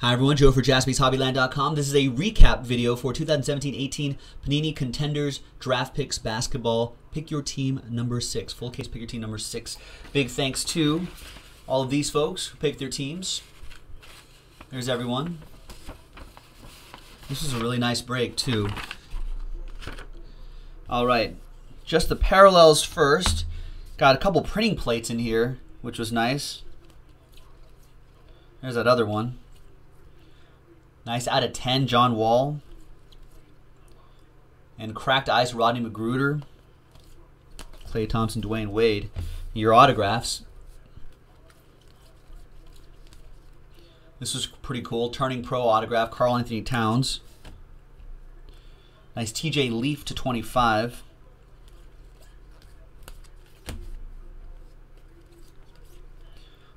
Hi everyone, Joe for JaspysHobbyland.com. This is a recap video for 2017-18 Panini Contenders Draft Picks Basketball. Pick your team number 6. Full case, pick your team number 6. Big thanks to all of these folks who picked their teams. There's everyone. This is a really nice break too. All right, just the parallels first. Got a couple printing plates in here, which was nice. There's that other one. Nice out of 10, John Wall. And cracked ice, Rodney McGruder. Klay Thompson, Dwayne Wade. Your autographs. This was pretty cool. Turning pro autograph, Karl-Anthony Towns. Nice TJ Leaf to 25.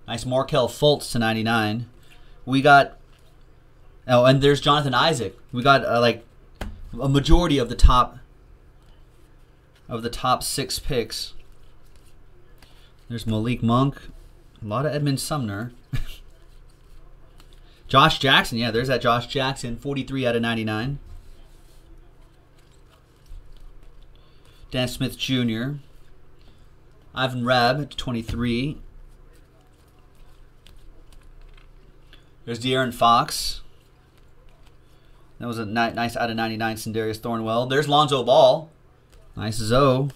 Nice Markelle Fultz to 99. We got... Oh, and there's Jonathan Isaac. We got like a majority of the top 6 picks. There's Malik Monk, a lot of Edmund Sumner. Josh Jackson, yeah, there's that Josh Jackson, 43 out of 99. Dan Smith Jr. Ivan Rebb, 23. There's De'Aaron Fox. That was a nice out of 99, Sendarius Thornwell. There's Lonzo Ball. Nice Zo.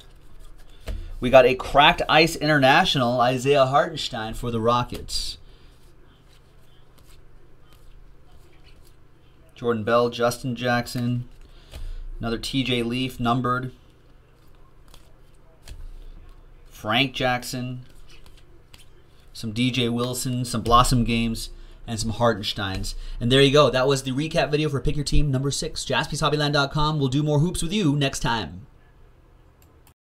We got a cracked ice international, Isaiah Hartenstein for the Rockets. Jordan Bell, Justin Jackson. Another TJ Leaf, numbered. Frank Jackson. Some DJ Wilson, some Blossom Games, and some Hartensteins. And there you go. That was the recap video for Pick Your Team number 6. JaspysHobbyland.com. We'll do more hoops with you next time.